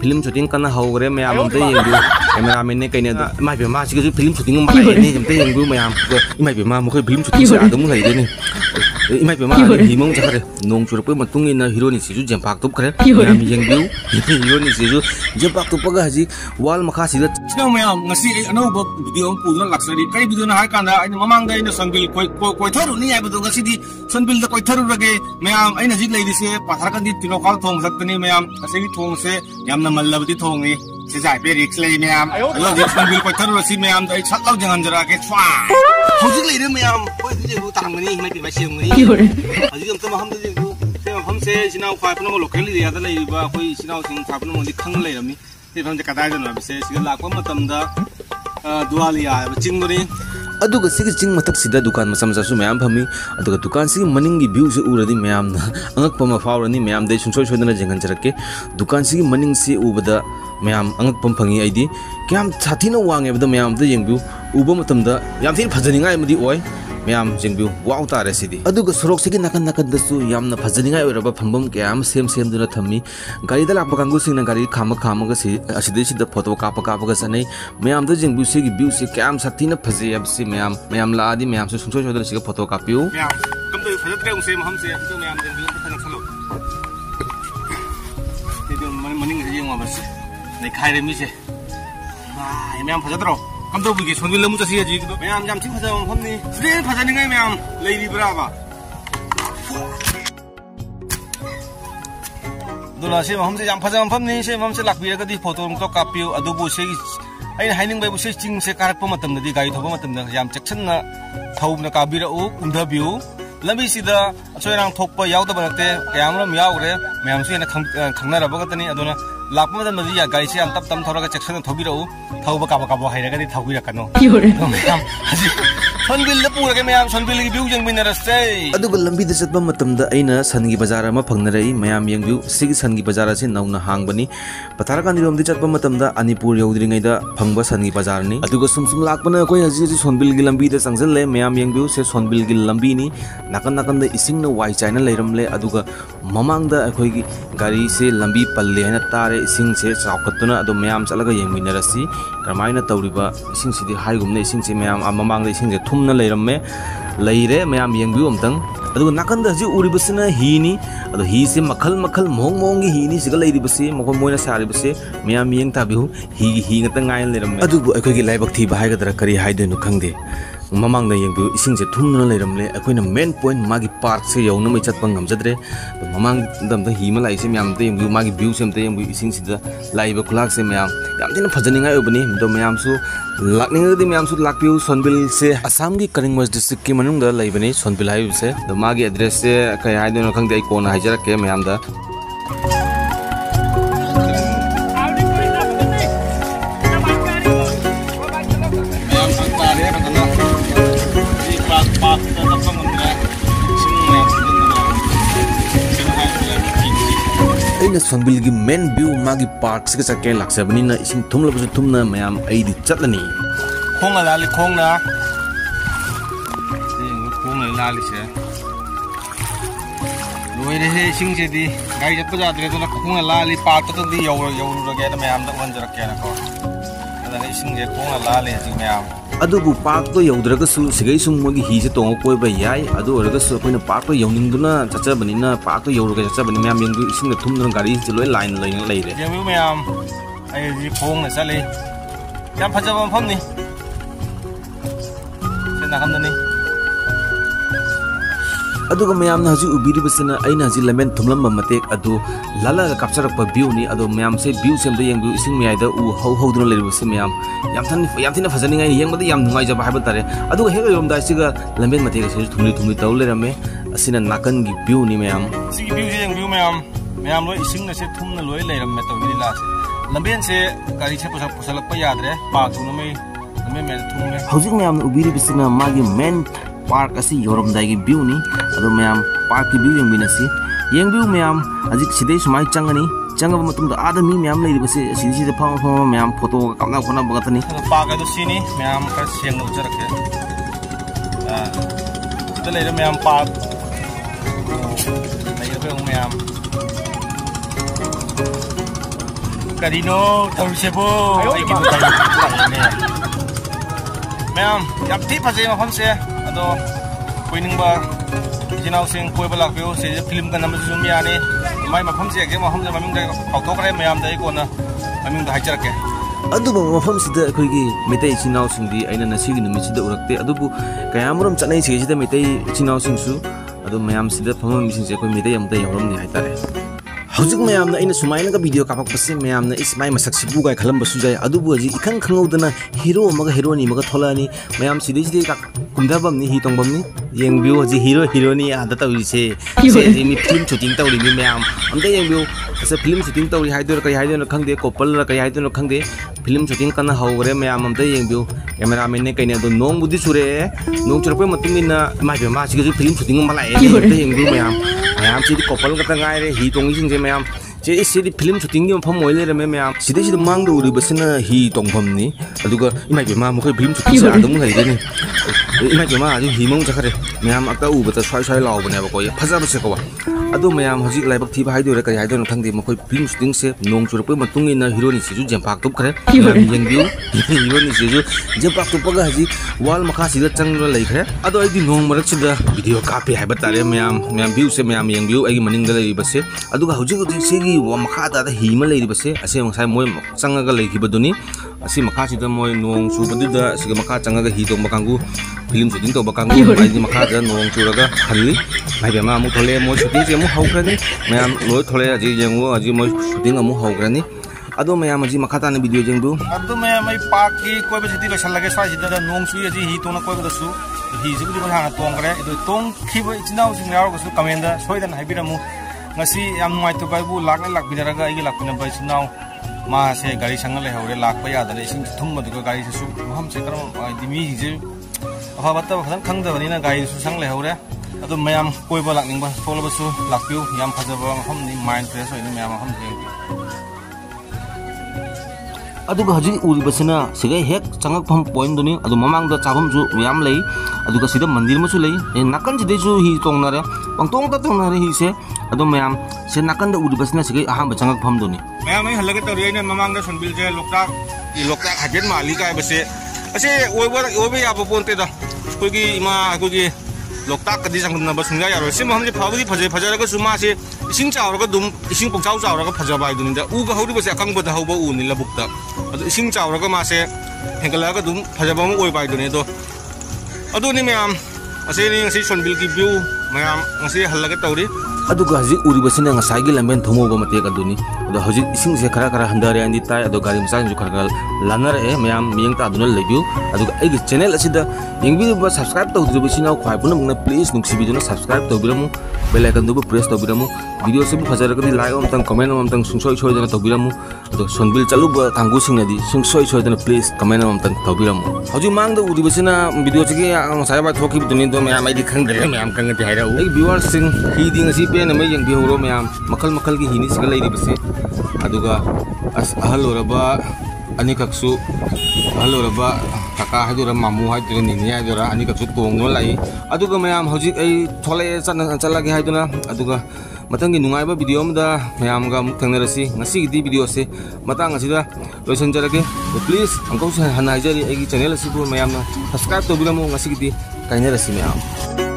Film shooting करना हौरे मैं cameraman ने कहीं इमा बेमा से फिल्म शूटिंग लाइने मैम इमा बेमा मैं फिल्म शूटिंग लेने इमा बेमा हिमों चखरे नों चूरपन हीरोनी से जेम्पा तुपखरे हीरोनी से जेम्पा तुपग हजी वाल मखा से मैम अनौब वीडियो पूरा लाचरी कई वीडियो ममांग सोनबिल कोईथरुनी सोनबिल कोईथरुगे मैम अगर पाथरकंदी तीनोकाल थोंग सकने मैम थोंग से मल्लबदी थोंगी पे रिक्स ले मैम सोनबिल कोईथरुसी मैम सक लौ जंगनजरागे हजिक मैम तांगनी इनाव खापन लोकल एरिया इनाव खापन खंग लेरमी कदाइजनोबसे लापम दुआलिया चिंगनी चिंग मथक दुकान मचम चु मैम फमी दुकान से मनिंग व्यू से उरदी मैम अंगप फावरनी मैम सूंसोई सोदना जेंगनजरके दुकान से मनिंग से उबद मैम अंगप फंगी क्याम साथीन वांगेबद मैम येंगबू उब मतमदा याम थी फजनिंगायमदी ओय मैम जेंगबू वाउ तारे सिदी सोरोक से नकन नकन दसु याम फजनिंगाय ओरबा फंबम क्याम सेम सेम दुना थम्मी गाड़ी द लाप कांगु सिंगना गाड़ी खाम खाम ग सि असिदे सिद फोटो काप काप ग सने मैम द जेंगबू से व्यू से क्याम साथीन फजे अब से मैम मैम लादी मैम से सुंसो सोदर सिग फोटो कापियो मैम कम तो फजत रे उसे हम से मैम जेंगबू फजन सलो ते जो मनिंग से येंगवा बस ने खाइरे मी से वाह मैम फजत रो कम तो बुगे सोनबिल लमु चसी जी तो मैम जाम ठीक फजा हम ने फ्री फजा निंगाय मैम लेरी ब्रावा दुला से हम से जाम फजा हम ने से हम से लाखबिया गदी फोटो तो कापियो अदुबु से आई हाइनिंग बाय बुसे चिंग से कारप मतम नदी गाई थोब मतम न जाम चक्षन न थौब न काबिरा उ उंधबियो लबी सिदा सोयरांग थोप याउद बनते क्यामरम याउरे मैम से न खंगना रबग तनी अदुना लापम मतम नदी या गाई से हम तब तम थोरा चक्षन थोबिरो थौब काब हाइरगदी थौगिरकनो मैम सोनबिल पूरे मैम सोनबिल की व्यू यंगबिनरसे अदुब लंबी द चतब मतम द आइना सनगी बाजार अमा फंगनरई मैम यंगव्यू सिगी सनगी बाजार से नौना हांगबनी पथारकांदी रोमदी चतब मतम द अनिपुर यौदरिंगै द फंगबा सनगी बाजार नि अदुग सुमसुम लाकबना कोइ हजी सोनबिल की लंबी द संगजल ले मैम यंगव्यू से सोनबिल की लंबी नि नकन नकन द इसिंग न वाई चाइना लेरम ले अदुग ममांग द अखोइ की गाड़ी से लंबी पल्ले हैना तारे इसिंग से चाखतुना अदु मैम चलगा यंगबिनरसी करमाइना तौरिबा इसिंग सिदि हाइगुमने इसिंग से मैम ममांग द इसिंग से न लेरमे लेरे मैम यंगबी अमतंग अदु नाकन दजि उरिबसना हीनी अदु ही से मखल मखल मोंग मोंग हीनी सिग लेरिबसे मखो मोयना सारिबसे मैम यंग ताबिहु ही गत गाय लेरमे अदु अखोय की लाइबक थी बाहाय गदर करी हाइदेनु खंगदे ममांग यंगबी इसिंग से थुमना लेरमले अखोयना मेन पॉइंट मागी पार्क से यौनो मिचत पंगम जद्रे ममांग दमदा हीमा लाइसे मैम ते यंगबी मागी व्यू सेमते यंगबी इसिंग सिदा लाइब खुलाक से मैम यामदिना फजनिंगा ओबनी दो मैम सु लाकनिंगदी मैम सु लाकपिउ सोनबिल से असम की करिमगंज डिस्ट्रिक्ट की मनुंग द लाइबनी सोनबिल हाइवे से द मागी एड्रेस से कय हाइदेनो खंगदे आई कोन हाइजर के मैम द सोनबिल की मेन व्यू मागी पार्क से चके लाक्सबनी न इसिंग थुमलबस थुमना मैम आइदि चतनी खोंगा लाली खोंगा खोंगा लाली से लोय रे सिंग से दी गाई जत जादरे तो खोंगा लाली पार्क तो दी यौर यौर रगे मैम द वन जरके न को अदा सिंग जे खोंगा लाली जी मैम अदुबु पार्क तो यौदरगसु सिगै सुमगी ही से तोंग कोइबा याई अदु ओरगसु अखोइना पार्क तो यौनिंगदुना चचबनिना पार्क तो यौरगे चचबनि म्याम यंगु इसिंग थुमदुना गाड़ी से लोय लाइन लैन लैरे जेमु म्याम आइ जी फोंग ने सले याम फजबम फमनि सेना हमदनि अदुग म्याम न हजि उबिरिबसना आइना हजि लमेन थुमलम मतेक अदु लाला कापचरप व्यू नि अदु म्याम से व्यू सेमद यंगु इसिंग म्याइदा उ हौ हौ दुना लैरिबस म्याम याम थन फजनिंग आइ यंगबद याम नुंगाइ जब हाइब तारे अदु हेगो यम दासिग लमेन मतेक से थुमलि थुमलि तौले रमे असिना नाकन गि व्यू नि म्याम सि गि व्यू जे यंगु म्याम म्याम लो इसिंग न से थुमना लोय लैरम मे तौलि लास लमेन से गाड़ी से पुसा पुसलप यादरे पाथुन मे लमेन मे थुमले हजि म्याम उबिरिबसना मागि मेन पार्क असी योरमदाई व्यू नि अदो मैम पार्क की व्यू यंगबिनसी यंगबू मैम हजिक सिदे सुमाय चंगनी चंगब मतम आदा मी मैम लैरिबसे सिदि सिदे फम फम मैम फोटो कामना कोना बगतनी पार्क अदो सिनी मैम का सेंग उचर के तो लैरे मैम पार्क लैरे ma'am Karino, Tomsebo, Ma'am, yam tip pa siya ng siya. Ato, pwedeng ba ginaw siyang kuya balak piyo siya film ka naman sa sumya ni. May mapam siya kasi mapam siya maming tayo kautok rin mayam tayo ko na maming tayo hajar kaya. Ato ba mapam siya ako yung metay ginaw siyang ay na nasig na misida urakte. Ato po kaya mo ram chanay siya siya metay ginaw siyang su. Ato mayam siya pamam mising siya ko metay yam tayo ram ni hajar. Hujik mayam na ina sumayan ka video kapak pasi mayam na ismay masak sibu kay kalam basu jay adu buaji ikan kangau dana hero maga hero ni maga thola ni mayam sidhi kak kumda bam ni hitong bam ni yang view haji hero hero ni ada tahu ise ni film shooting tahu ni mayam amda yang view asa film shooting tahu hai dor kai hai dor khang de couple la kai hai dor khang de film shooting kana hawre mayam amda yang view camera men ne kai ne do nong budi sure nong churpe mating na mai be ma sigi film shooting ma lai amda yang view mayam mayam sidi couple ka ta ngai re hitong sing je mayam जे सिरि film shooting नि मफम होइले रे मे आम सिदे सिदे मांग दो रि बसना हि तंगफम नि अदुगा इमाय बेमा मखै फिल्म शूटिंग सा दम हाइदे नि इमाय बेमा आदि हिमौ जखरे मे आम अका उ बता छाय छाय लाव बने बको फजा बसे कवा अदु मे आम हजि लाइबक थि हाइदो रे काय हाइदो न थंगदे मखै फिल्म शूटिंग से नोंग चुरपे मतुंग इन हीरो नि सिजु जेंपाक तुप करे यंग दिउ हीरो नि सिजु जेंपाक तुप ग हजि वाल मखा सिदा चंग रे लैखरे अदु आदि नोंग मरक सिदा वीडियो कापे हाइ बतारे मे आम व्यू से मे आम यंग व्यू आइ मनिंग द रे बसे अदुगा हजि गदि से Makata hima lady base, I say Moy Sangaga Lake Hibaduni, I see Makasita Moy Nong Subaduda, Sigamaka Sangaga Hito Makangu, Film Sutinto Bakangu, Makata, Nong Suraga, Hali, Madame Mutole, Moshutiz, Yamu Granny, Mam Lotole, Jango, as you most shooting a Muho Granny. Adomaya Makata and Bidu Jango. Adomaya, my party, Quabity, Salagasa, Nong Suya, Hitona Quabasu, he's a good Hanatonga, the Tong Kiba, it's now in our commander, Sweden Hibiramu. Nasi yang mai tu baru lak binaraga, ini lak binaraga senang. Masa gari sangat leh, orang lak bayar ada. Isin thum madu ke gari susu. Ham sekarang demi hijau. Apa betul? Kadang kang dah beri na gari susu sangat leh orang. Atau mayam koi balak ning bah, follow susu lak piu. Yang pasal bawang ham ni main terasa ini mayam ham ni. Aduh haji uri bersena. Sebagai hek sangat ham point tu ni. Aduh mamang dah cabam tu mayam leh. Aduh kasih dah mandir macam leh. Nakkan jadi tu hitung nara. Pangtung tak tong nara hise. Aduh ma'am, saya nakkan dah urus na sebagai aham bercanggah paham tu ni. Ma'am, ini halaga teori ni memang dah Sonbilgi lokta hajar malika bersih. Asyik, obe apa pun tidak. Kau ki lokta kadis angkut na bersih ni. Asyik, memang je faham di fajar agak semua asyik. Ising caw agak dum, ising pok caw agak fajar baik tu ni. Uga hari bersih akan berdahau bau ni lah bukta. Aduh, ising caw agak masih hengkalah agak dum fajar bamu obe baik tu ni tu. Aduh ni ma'am, asyik ni asyik Sonbilgi view ma'am asyik halaga teori. Aduh gaji uri besi ni ngasai gila main thomo bawa mati agak duni. Aduh haji ising sekarang kerana hendari andi tay aduh gaji misal juga kerana lanar memang yang tak adunan lebih. Aduh agak channel asida yang video buat subscribe tahu uri besi naik kuai puna mungkin please nuksi video na subscribe tahu bilamu bel icon tu buat press tahu bilamu video sebu fajar kerana like om tang komen om tang sungsoi soi dana tahu bilamu aduh Sonbil calu buat tangguh sing nadi sungsoi soi dana please komen om tang tahu bilamu. Haji mang tu uri besi na video segi yang saya buat hoki duni tu memang ada kang deh memang kang di hari tu. Viewer sing hiding asip namai yang bihoro meyam makal ki hini sigalai ri bese aduga as ahloraba anikaksu ahloraba taka hajura mamu hajura ninya hajura anikaksu tongno lai aduga meyam hojik ai thole chalagi haiduna aduga matang gi nungai ba video amda meyam ga muktangna rasi ngasi gi video se matang asida loisen jarage please angkau sa hanaijari ai gi channel asibu meyam na subscribe to bilamu ngasi gi kainera si meyam